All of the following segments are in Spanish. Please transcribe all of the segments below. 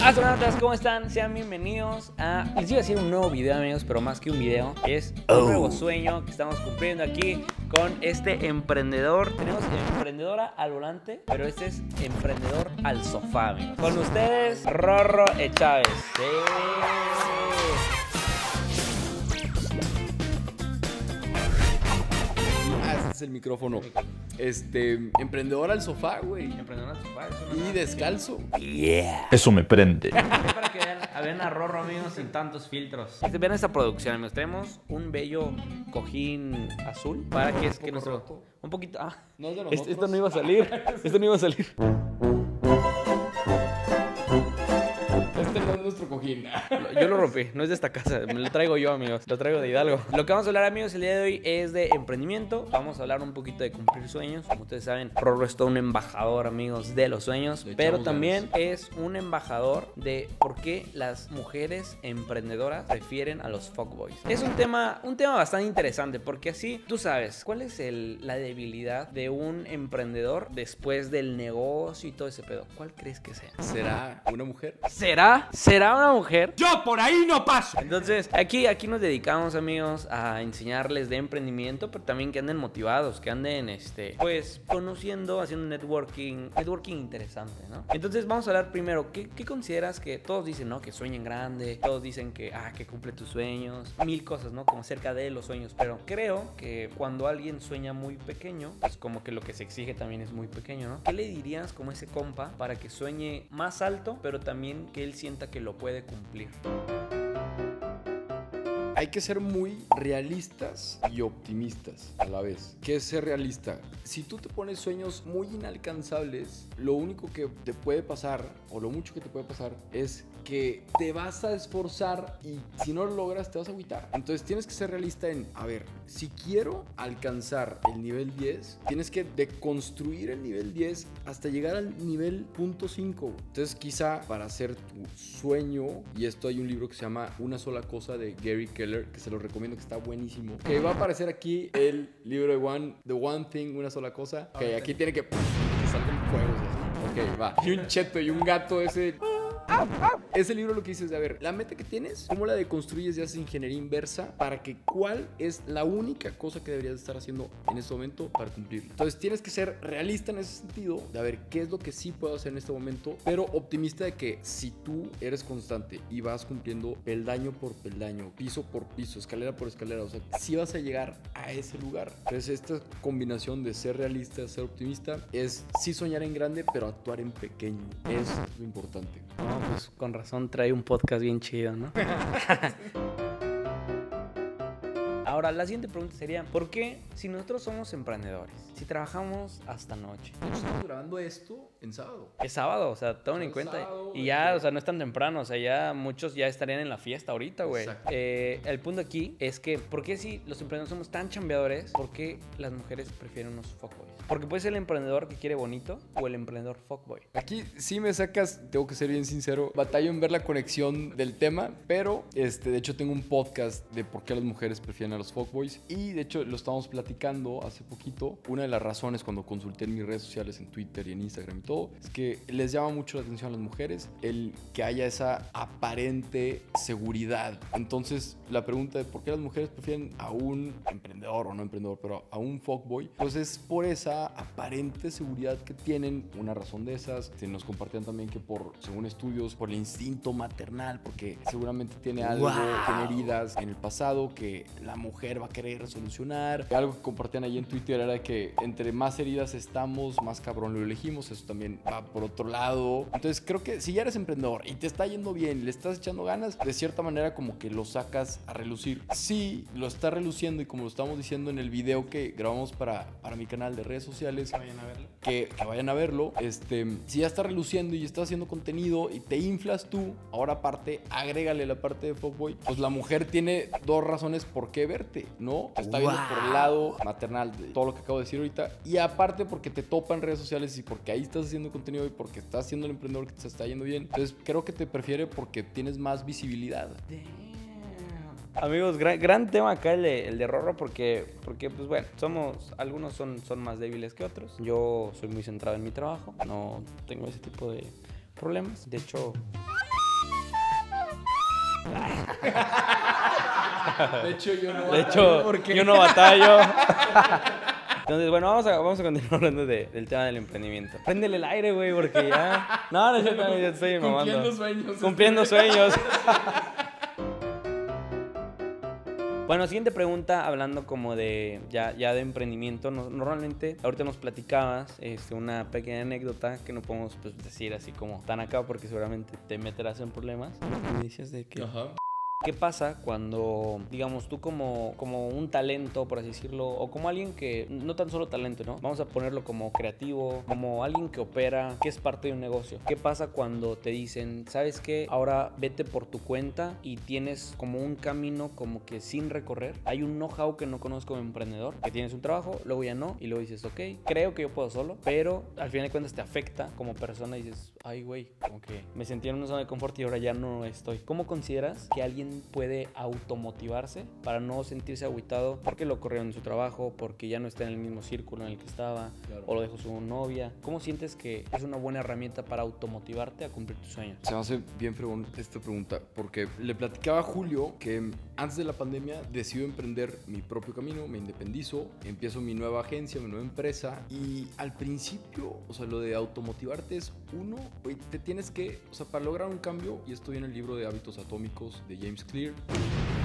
Astronautas, ¿cómo están? Sean bienvenidos a... Les iba a decir un nuevo video, amigos, pero más que un video es un nuevo sueño que estamos cumpliendo aquí con este emprendedor. Tenemos emprendedora al volante, pero este es emprendedor al sofá, amigos. Con ustedes, Rorro Echávez. El micrófono. Emprendedora al sofá, güey. Emprendedora al sofá. Y descalzo. Yeah. Eso me prende. Para que vean a Rorro, amigos, sin tantos filtros. Vean esta producción, amigos. Tenemos un bello cojín azul para que es que nuestro... Roto. Un poquito... Ah, no es de nosotros. Esto no iba a salir. Esto no iba a salir. Nuestro cojín. Yo lo rompí, no es de esta casa, me lo traigo yo, amigos, lo traigo de Hidalgo. Lo que vamos a hablar, amigos, el día de hoy es de emprendimiento. Vamos a hablar un poquito de cumplir sueños. Como ustedes saben, Rorro es todo un embajador, amigos, de los sueños, pero también es un embajador de por qué las mujeres emprendedoras prefieren a los fuckboys. Es un tema bastante interesante, porque así tú sabes cuál es la debilidad de un emprendedor después del negocio y todo ese pedo. ¿Cuál crees que sea? ¿Será una mujer? ¿Será una mujer? ¡Yo por ahí no paso! Entonces, aquí nos dedicamos, amigos, a enseñarles de emprendimiento, pero también que anden motivados, que anden, pues, conociendo, haciendo networking interesante, ¿no? Entonces, vamos a hablar primero, ¿qué consideras que todos dicen, no? Que sueñen grande, todos dicen que, que cumple tus sueños, mil cosas, ¿no? Como cerca de los sueños, pero creo que cuando alguien sueña muy pequeño, pues como que lo que se exige también es muy pequeño, ¿no? ¿Qué le dirías como ese compa para que sueñe más alto, pero también que él sienta que lo puede cumplir? Hay que ser muy realistas y optimistas a la vez. ¿Qué es ser realista? Si tú te pones sueños muy inalcanzables, lo único que te puede pasar, o lo mucho que te puede pasar, es que te vas a esforzar y si no lo logras te vas a agüitar. Entonces tienes que ser realista en, a ver, si quiero alcanzar el nivel 10, tienes que deconstruir el nivel 10 hasta llegar al nivel 0.5. Entonces quizá para hacer tu sueño, y esto hay un libro que se llama Una sola cosa de Gary Keller, que se lo recomiendo, que está buenísimo. Que va a aparecer aquí el libro de The One Thing, Una sola cosa. Que okay, aquí tiene que... salten fuegos. Ok, va. Y un cheto y un gato ese... Ese libro lo que dice es, a ver, la meta que tienes, ¿cómo la deconstruyes y haces ingeniería inversa para que cuál es la única cosa que deberías estar haciendo en este momento para cumplirlo? Entonces tienes que ser realista en ese sentido, de a ver qué es lo que sí puedo hacer en este momento, pero optimista de que si tú eres constante y vas cumpliendo peldaño por peldaño, piso por piso, escalera por escalera, o sea, sí vas a llegar a ese lugar. Entonces esta combinación de ser realista, ser optimista, es sí soñar en grande, pero actuar en pequeño. Es lo importante. Pues con razón trae un podcast bien chido, ¿no? Ahora, la siguiente pregunta sería, ¿por qué si nosotros somos emprendedores, si trabajamos hasta noche? Estamos grabando esto en sábado. Es sábado, o sea, tomen en cuenta. Sábado, y ya, o sea, no es tan temprano, o sea, ya muchos ya estarían en la fiesta ahorita, güey. El punto aquí es que, ¿por qué si los emprendedores somos tan chambeadores, por qué las mujeres prefieren unos fuckboys? Porque puede ser el emprendedor que quiere bonito o el emprendedor fuckboy. Aquí sí me sacas, tengo que ser bien sincero, batallo en ver la conexión del tema, pero, de hecho tengo un podcast de por qué las mujeres prefieren a los fuckboys, y de hecho lo estábamos platicando hace poquito. Una de las razones, cuando consulté en mis redes sociales, en Twitter y en Instagram y todo, es que les llama mucho la atención a las mujeres el que haya esa aparente seguridad. Entonces la pregunta de por qué las mujeres prefieren a un emprendedor o no emprendedor, pero a un fuckboy, pues es por esa aparente seguridad que tienen. Una razón de esas, se nos compartían también que según estudios, por el instinto maternal, porque seguramente tiene algo, tiene heridas en el pasado que la mujer va a querer solucionar. Algo que compartían ahí en Twitter era que entre más heridas estamos, más cabrón lo elegimos. Eso también va por otro lado. Entonces creo que si ya eres emprendedor y te está yendo bien, le estás echando ganas, de cierta manera como que lo sacas a relucir. Sí, lo estás reluciendo, y como lo estamos diciendo en el video que grabamos para mi canal de redes sociales, que vayan a verlo, que vayan a verlo, si ya estás reluciendo y estás haciendo contenido y te inflas tú, ahora aparte agrégale la parte de fuckboy, pues la mujer tiene dos razones por qué verte, ¿no? Te está viendo por el lado maternal de todo lo que acabo de decir ahorita, y aparte porque te topa en redes sociales y porque ahí estás haciendo contenido y porque estás siendo el emprendedor que te está yendo bien. Entonces creo que te prefiere porque tienes más visibilidad. Amigos, gran tema acá el de Rorro, porque pues bueno, algunos son más débiles que otros. Yo soy muy centrado en mi trabajo, no tengo ese tipo de problemas. De hecho... De hecho, yo no batallo. Entonces, bueno, vamos a continuar hablando del tema del emprendimiento. Préndele el aire, güey, porque ya... No, yo estoy mamando. Cumpliendo sueños. Cumpliendo sueños. Bueno, siguiente pregunta, hablando como de ya de emprendimiento. Normalmente, ahorita nos platicabas una pequeña anécdota que no podemos decir así como tan acá, porque seguramente te meterás en problemas. Me dices de que... Ajá. ¿Qué pasa cuando, digamos, tú como un talento, por así decirlo, o como alguien que, no tan solo talento, ¿no? Vamos a ponerlo como creativo, como alguien que opera, que es parte de un negocio. ¿Qué pasa cuando te dicen, sabes qué? Ahora vete por tu cuenta y tienes como un camino como que sin recorrer. Hay un know-how que no conozco como emprendedor, que tienes un trabajo, luego ya no, y luego dices, ok, creo que yo puedo solo, pero al final de cuentas te afecta como persona y dices, ay, güey, como que me sentí en una zona de confort y ahora ya no estoy. ¿Cómo consideras que alguien puede automotivarse para no sentirse agüitado porque lo corrieron de su trabajo, porque ya no está en el mismo círculo en el que estaba, claro, o lo dejó su novia? ¿Cómo sientes que es una buena herramienta para automotivarte a cumplir tus sueños? Se me hace bien esta pregunta porque le platicaba a Julio que antes de la pandemia decido emprender mi propio camino, me independizo, empiezo mi nueva agencia, mi nueva empresa, y al principio, o sea, lo de automotivarte es uno, te tienes que, o sea, para lograr un cambio, y estoy en el libro de Hábitos Atómicos de James Clear,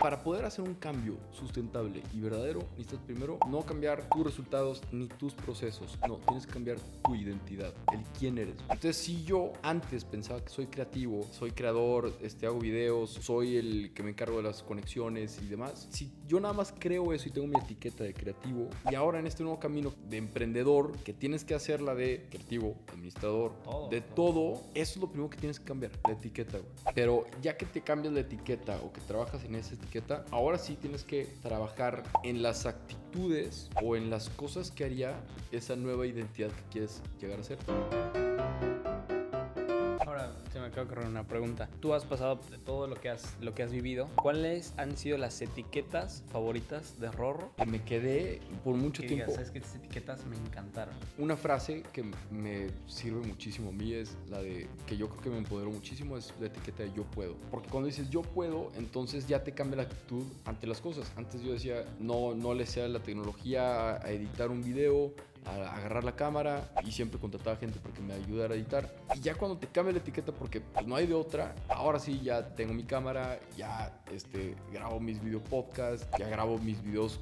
para poder hacer un cambio sustentable y verdadero, necesitas primero no cambiar tus resultados ni tus procesos. No, tienes que cambiar tu identidad, el quién eres. Entonces, si yo antes pensaba que soy creativo, soy creador, hago videos, soy el que me encargo de las conexiones y demás, si yo nada más creo eso y tengo mi etiqueta de creativo, y ahora en este nuevo camino de emprendedor, que tienes que hacer la de creativo, administrador, de todo, eso es lo primero que tienes que cambiar, la etiqueta, güey. Pero ya que te cambias la etiqueta o que trabajas en esa etiqueta, ahora sí tienes que trabajar en las actitudes o en las cosas que haría esa nueva identidad que quieres llegar a ser. Se me acaba de correr una pregunta. Tú has pasado de todo lo que has vivido. ¿Cuáles han sido las etiquetas favoritas de Rorro? Que me quedé por mucho tiempo. Digas, ¿sabes qué? Estas etiquetas me encantaron. Una frase que me sirve muchísimo a mí es la de, que yo creo que me empoderó muchísimo, es la etiqueta de yo puedo. Porque cuando dices yo puedo, entonces ya te cambia la actitud ante las cosas. Antes yo decía, no le sé a la tecnología, a editar un video, a agarrar la cámara, y siempre contrataba gente porque me ayudara a editar. Y ya cuando te cambia la etiqueta porque pues no hay de otra, ahora sí ya tengo mi cámara, ya grabo mis video podcasts, ya grabo mis videos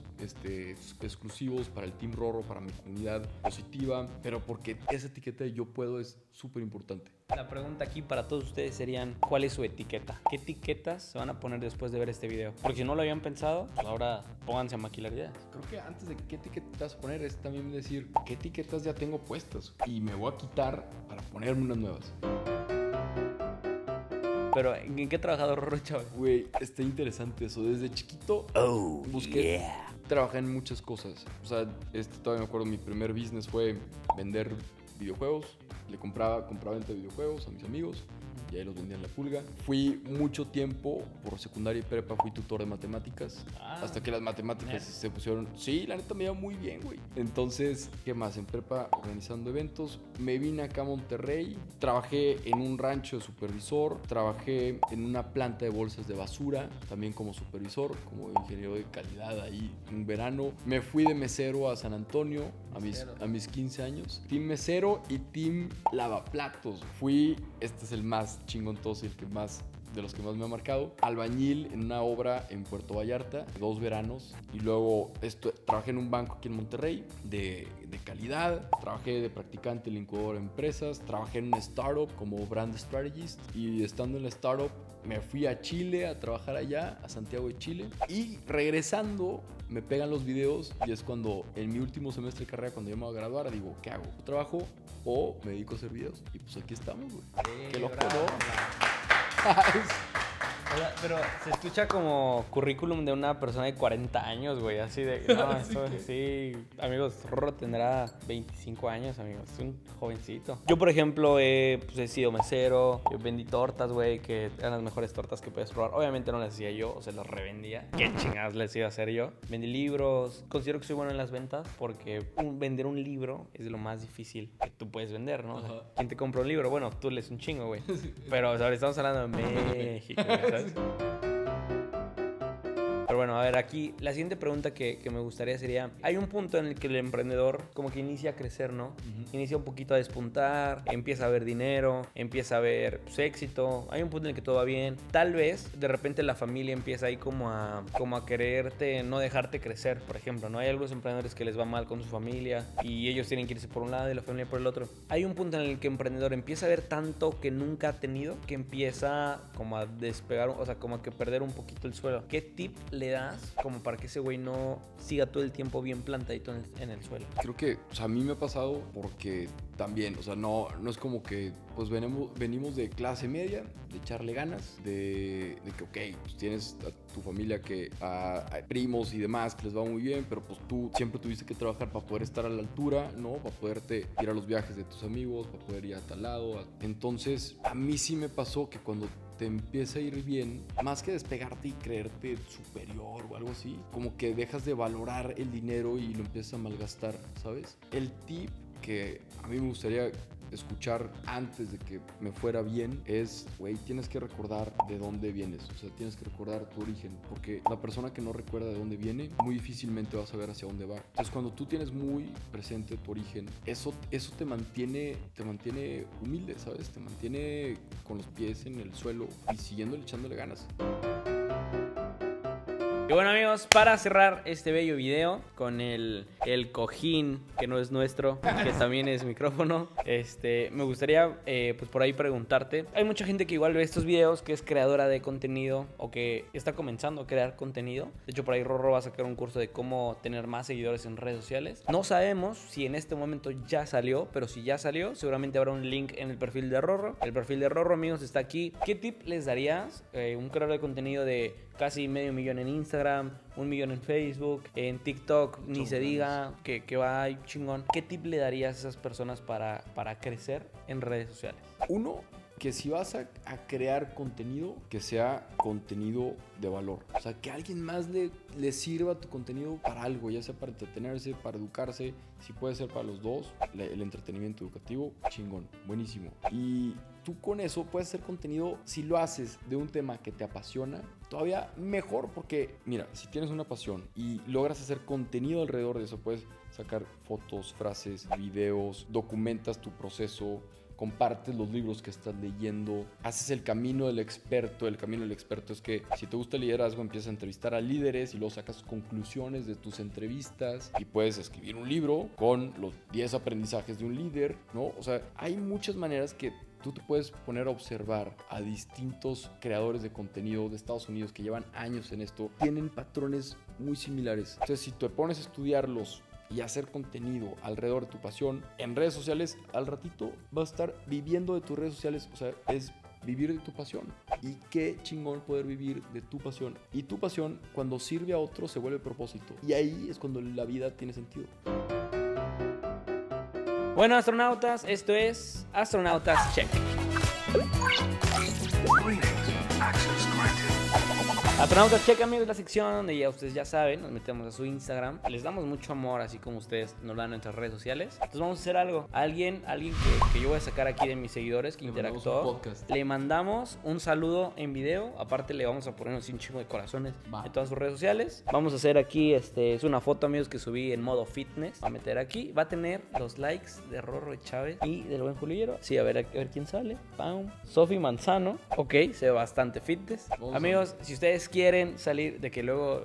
exclusivos para el Team Rorro, para mi comunidad positiva, pero porque esa etiqueta de yo puedo es súper importante. La pregunta aquí para todos ustedes serían, ¿cuál es su etiqueta? ¿Qué etiquetas se van a poner después de ver este video? Porque si no lo habían pensado, pues ahora pónganse a maquilar ideas. Creo que antes de qué etiquetas poner es también decir qué etiquetas ya tengo puestas y me voy a quitar para ponerme unas nuevas. Pero, ¿en qué trabajador Rorro Echávez? Güey, está interesante eso. Desde chiquito busqué... Trabajé en muchas cosas. O sea, todavía me acuerdo, mi primer business fue vender videojuegos. Le compraba venta de videojuegos a mis amigos y ahí los vendía en la pulga. Fui mucho tiempo, por secundaria y prepa, fui tutor de matemáticas. Hasta que las matemáticas se pusieron... Sí, la neta me iba muy bien, güey. Entonces, ¿qué más? En prepa, organizando eventos. Me vine acá a Monterrey. Trabajé en un rancho de supervisor. Trabajé en una planta de bolsas de basura, también como supervisor, como ingeniero de calidad ahí un verano. Me fui de mesero a San Antonio a mis 15 años. Team mesero y team lavaplatos. Fui... Este es el más chingontoso y el que más, de los que más me ha marcado. Albañil en una obra en Puerto Vallarta, 2 veranos. Y luego trabajé en un banco aquí en Monterrey de calidad. Trabajé de practicante en la incubadora de empresas. Trabajé en una startup como brand strategist. Y estando en la startup, me fui a Chile a trabajar allá, a Santiago de Chile. Y regresando, me pegan los videos. Y es cuando, en mi último semestre de carrera, cuando yo me voy a graduar, digo, ¿qué hago? ¿Trabajo o me dedico a hacer videos? Y pues aquí estamos, güey. ¡Qué loco! Pero se escucha como currículum de una persona de 40 años, güey. Así de... No, esto, sí, amigos, Rorro tendrá 25 años, amigos. Es un jovencito. Yo, por ejemplo, he sido mesero. Yo vendí tortas, güey, que eran las mejores tortas que puedes probar. Obviamente no las hacía yo, o se las revendía. ¿Qué chingadas les iba a hacer yo? Vendí libros. Considero que soy bueno en las ventas porque vender un libro es de lo más difícil que tú puedes vender, ¿no? O sea, ¿quién te compra un libro? Bueno, tú lees un chingo, güey. Pero, o sea, estamos hablando de México, ¿sabes? Pero bueno, a ver, aquí la siguiente pregunta que me gustaría sería, hay un punto en el que el emprendedor como que inicia a crecer, ¿no? Inicia un poquito a despuntar, empieza a ver dinero, empieza a ver pues, éxito, hay un punto en el que todo va bien. Tal vez de repente la familia empieza ahí como a quererte, no dejarte crecer, por ejemplo, ¿no? Hay algunos emprendedores que les va mal con su familia y ellos tienen que irse por un lado y la familia por el otro. Hay un punto en el que el emprendedor empieza a ver tanto que nunca ha tenido, que empieza como a despegar, o sea, como a que perder un poquito el suelo. ¿Qué tip le das como para que ese güey no siga todo el tiempo bien plantadito en el suelo? Creo que, o sea, a mí me ha pasado porque también, o sea, no es como que pues venimos de clase media, de echarle ganas, de que, ok, pues tienes a tu familia, que a primos y demás que les va muy bien, pero pues tú siempre tuviste que trabajar para poder estar a la altura, ¿no? Para poderte ir a los viajes de tus amigos, para poder ir a tal lado. Entonces, a mí sí me pasó que cuando te empieza a ir bien, más que despegarte y creerte superior o algo así, como que dejas de valorar el dinero y lo empiezas a malgastar, ¿sabes? El tip que a mí me gustaría escuchar antes de que me fuera bien es, güey, tienes que recordar de dónde vienes, o sea, tienes que recordar tu origen, porque la persona que no recuerda de dónde viene, muy difícilmente va a saber hacia dónde va. Entonces, cuando tú tienes muy presente tu origen, eso te mantiene humilde, ¿sabes? Te mantiene con los pies en el suelo y siguiéndole echándole ganas. Y bueno, amigos, para cerrar este bello video con el cojín, que no es nuestro, que también es micrófono, me gustaría pues por ahí preguntarte, hay mucha gente que igual ve estos videos, que es creadora de contenido o que está comenzando a crear contenido. De hecho, por ahí Rorro va a sacar un curso de cómo tener más seguidores en redes sociales. No sabemos si en este momento ya salió, pero si ya salió, seguramente habrá un link en el perfil de Rorro. El perfil de Rorro, amigos, está aquí. ¿Qué tip les darías un creador de contenido de casi medio millón en Instagram, 1 millón en Facebook, en TikTok, ni se diga, que va chingón? ¿Qué tip le darías a esas personas para crecer en redes sociales? Uno, que si vas a crear contenido, que sea contenido de valor. O sea, que a alguien más le sirva tu contenido para algo, ya sea para entretenerse, para educarse, si puede ser para los dos, el entretenimiento educativo, chingón, buenísimo. Y tú con eso puedes hacer contenido, si lo haces de un tema que te apasiona, todavía mejor, porque mira, si tienes una pasión y logras hacer contenido alrededor de eso, puedes sacar fotos, frases, videos, documentas tu proceso, compartes los libros que estás leyendo, haces el camino del experto. El camino del experto es que si te gusta el liderazgo, empiezas a entrevistar a líderes y luego sacas conclusiones de tus entrevistas y puedes escribir un libro con los 10 aprendizajes de un líder, ¿no? O sea, hay muchas maneras que tú te puedes poner a observar a distintos creadores de contenido de Estados Unidos que llevan años en esto, tienen patrones muy similares. Entonces, si te pones a estudiarlos y hacer contenido alrededor de tu pasión en redes sociales, al ratito vas a estar viviendo de tus redes sociales. O sea, es vivir de tu pasión. Y qué chingón poder vivir de tu pasión. Y tu pasión, cuando sirve a otro, se vuelve propósito. Y ahí es cuando la vida tiene sentido. Bueno, astronautas, esto es Astronautas Check. Astronautas Check, amigos, la sección donde ya ustedes ya saben, nos metemos a su Instagram, les damos mucho amor, así como ustedes nos dan en nuestras redes sociales. Entonces vamos a hacer algo, alguien que yo voy a sacar aquí de mis seguidores que interactuó, le mandamos un saludo en video, aparte le vamos a poner un chingo de corazones en todas sus redes sociales. Vamos a hacer aquí, es una foto, amigos, que subí en modo fitness, va a meter aquí, va a tener los likes de Rorro Echávez y del buen Julillero. Sí, a ver quién sale. Pam, Sofi Manzano, ok, se ve bastante fitness. Amigos, si ustedes quieren salir de que luego,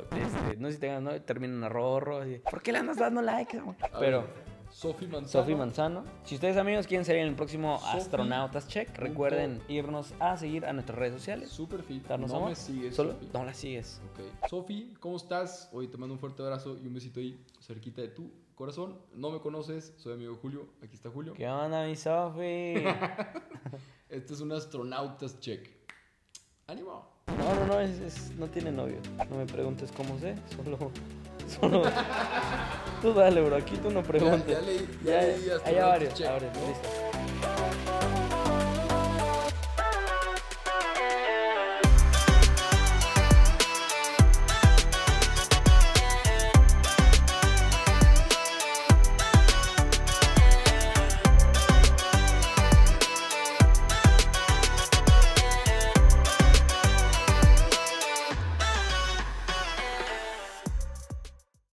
no sé si tengan, ¿no? Terminan a Rorro. ¿Por qué le andas dando like? Pero Sofi Manzano. Sofi Manzano. Si ustedes, amigos, quieren salir en el próximo Astronautas Check, recuerden irnos a seguir a nuestras redes sociales. Super fit. Darnos amor. Me sigues. Solo no la sigues. Ok. Sofi, ¿cómo estás? Hoy te mando un fuerte abrazo y un besito ahí cerquita de tu corazón. No me conoces, soy amigo de Julio. Aquí está Julio. ¿Qué onda, mi Sofi? Este es un Astronautas Check. ¡Ánimo! No, no tiene novio. No me preguntes cómo sé, solo... Tú dale, bro, aquí tú no preguntes. Ya leí, hay varios, listo.